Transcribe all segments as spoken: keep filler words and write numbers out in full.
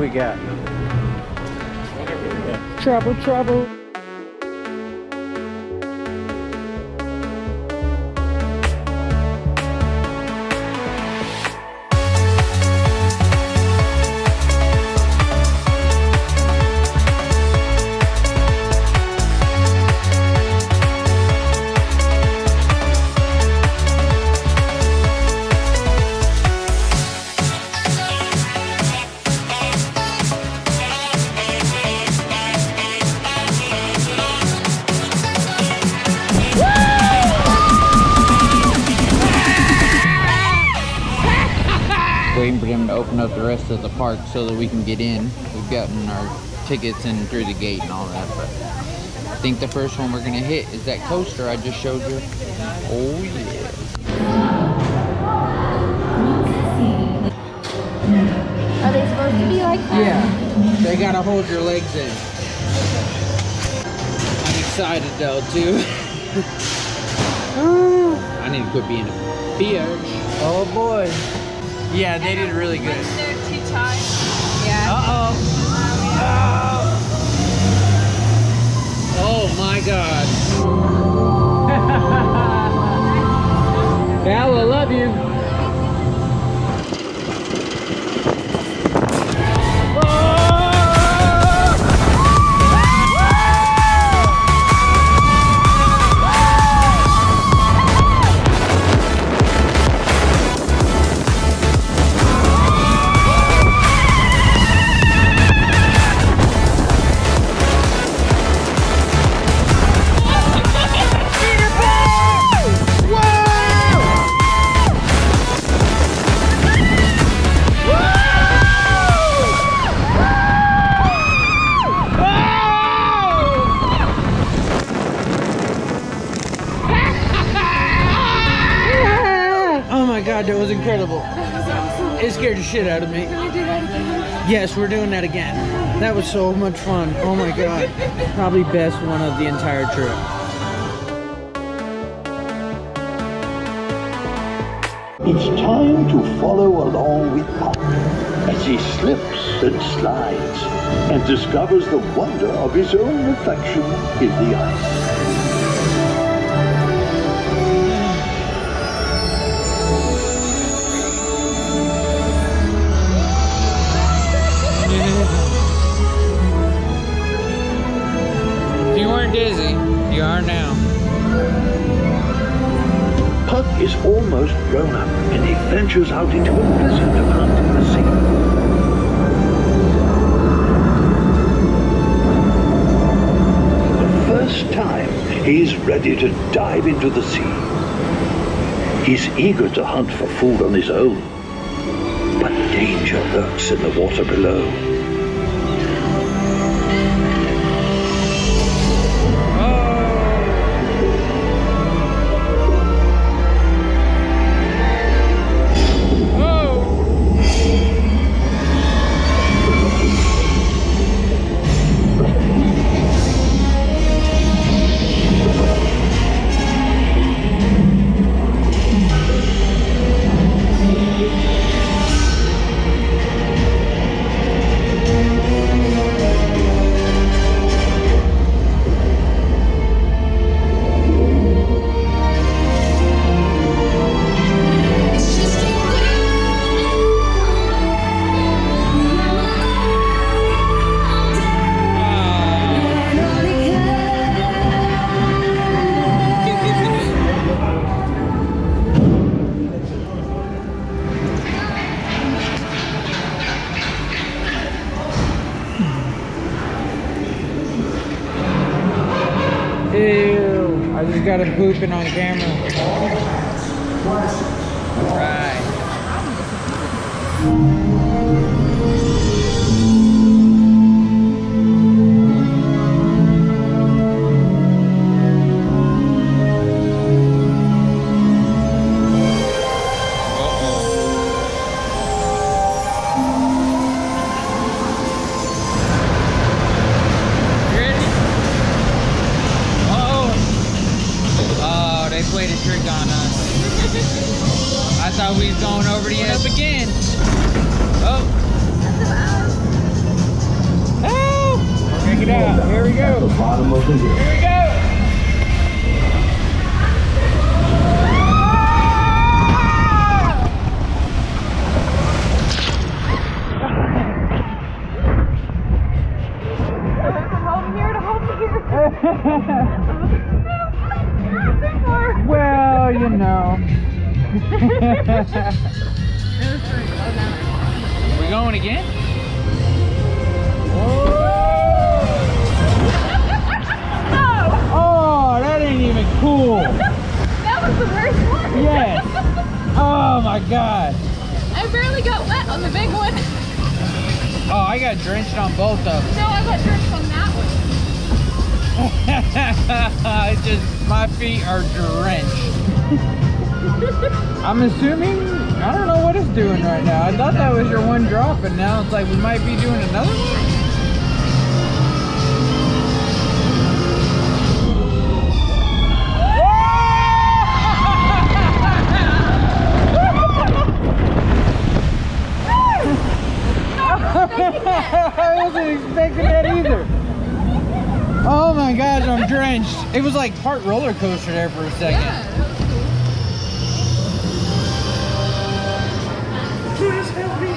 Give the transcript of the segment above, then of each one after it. have we got? Trouble, trouble. Waiting for them to open up the rest of the park so that we can get in. We've gotten our tickets in through the gate and all that, but I think the first one we're gonna hit is that coaster I just showed you. Oh yeah. Are they supposed to be like that? Yeah. They gotta hold your legs in. I'm excited though too. I need to quit being a bitch. Oh boy. Yeah, they did really good. Two times. Yeah. Uh-oh. Oh. Oh my God. Val, I love you. That was incredible. That was awesome. It scared the shit out of me. Can we do that again? Yes, we're doing that again. That was so much fun. Oh my God. Probably best one of the entire trip. It's time to follow along with Mark as he slips and slides and discovers the wonder of his own reflection in the ice. Dizzy, you are now. Puck is almost grown up and he ventures out into a pleasant hunt in the sea. For the first time, he's ready to dive into the sea. He's eager to hunt for food on his own, but danger lurks in the water below. I just got him pooping on camera. All right. Thought we was going over the end up again. Oh. it out. Here we go. Here we go. Well, you know. We going again? Oh! Oh, that ain't even cool. That was the worst one. Yes. Oh my God. I barely got wet on the big one. Oh, I got drenched on both of them. No, I got drenched on that one. It's just my feet are drenched. I'm assuming, I don't know what it's doing right now. I thought that was your one drop, and now it's like we might be doing another one. I wasn't expecting that either. Oh my gosh, I'm drenched. It was like part roller coaster there for a second. Yeah, that was cool. Please help me.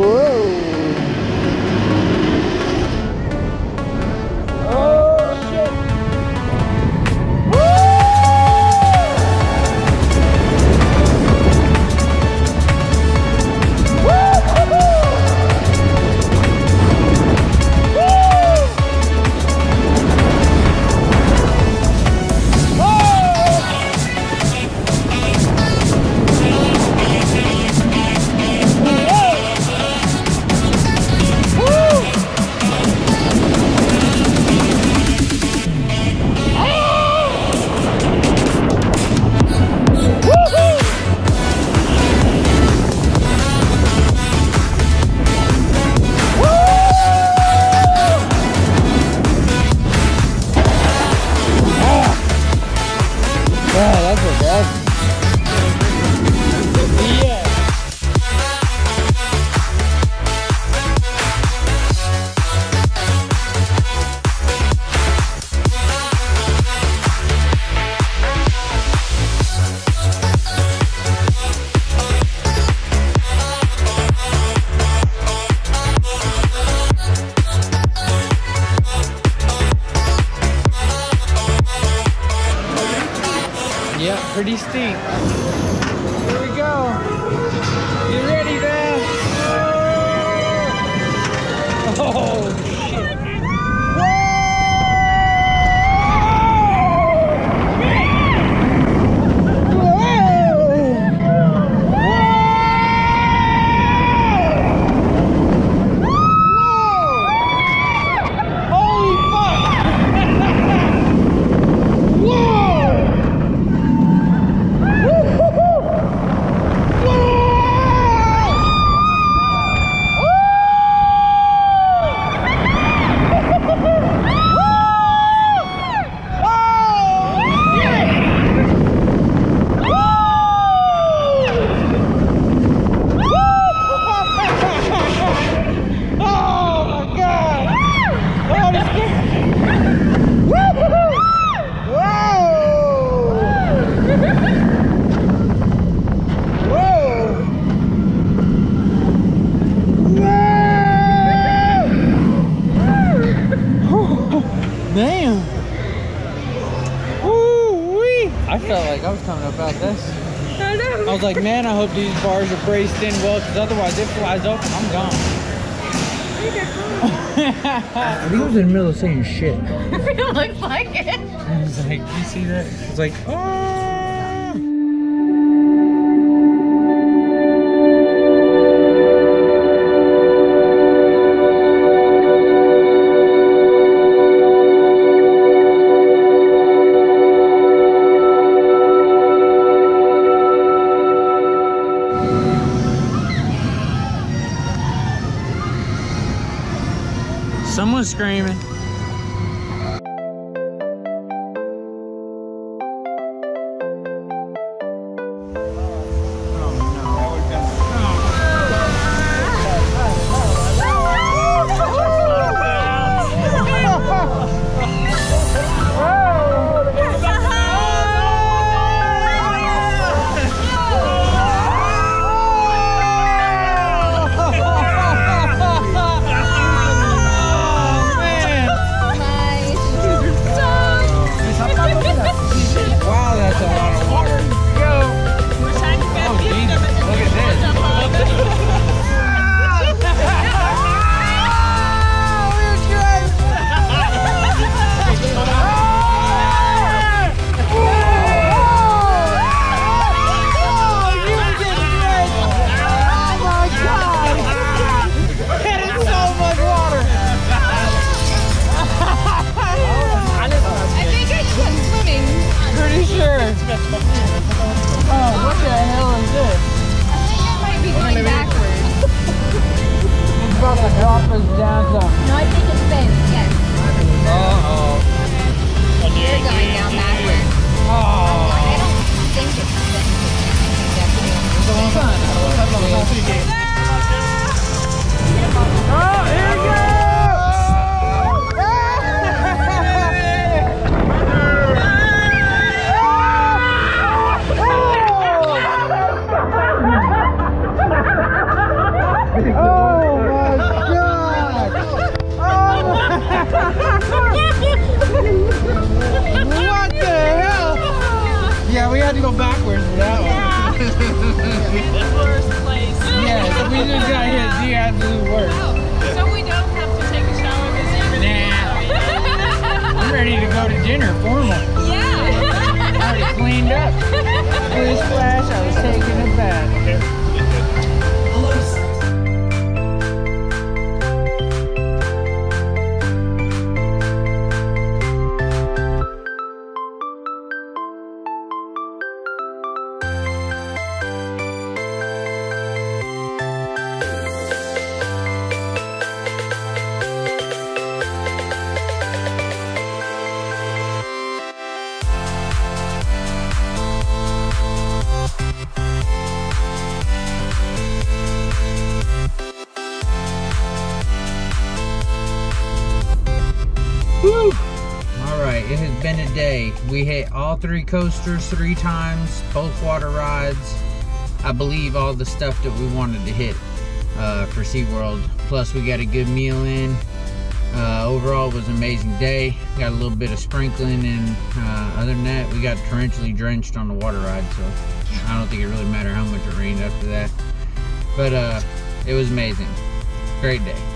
Whoa. Oh shit. Pretty steep. Here we go. You ready there? Oh, oh shit. Whoa! Whoa! Whoa! Whoa! Holy fuck! Whoa! I was like, man, I hope these bars are braced in well, because otherwise it flies open, I'm gone. I think I was in the middle of saying shit. It looks like it. I was like, you see that? It's like, oh. Someone's screaming. Oh, no. It's down some. No, I think it's bent, yes. Uh-oh. You're going down backwards. Oh. I don't think it's bent. It's all done. Oh, here we go! We had to go backwards for that yeah. one. In the worst place. Yes, we just got hit the absolute worst. Oh, so we don't have to take a shower this evening. Nah. I'm ready to go to dinner, formal. Yeah. I already cleaned up. This flash, I was taking a bath. It has been a day. We hit all three coasters three times, both water rides. I believe all the stuff that we wanted to hit uh, for SeaWorld. Plus we got a good meal in. Uh, overall it was an amazing day. Got a little bit of sprinkling and uh, other than that we got torrentially drenched on the water ride, so I don't think it really mattered how much it rained after that. But uh, it was amazing. Great day.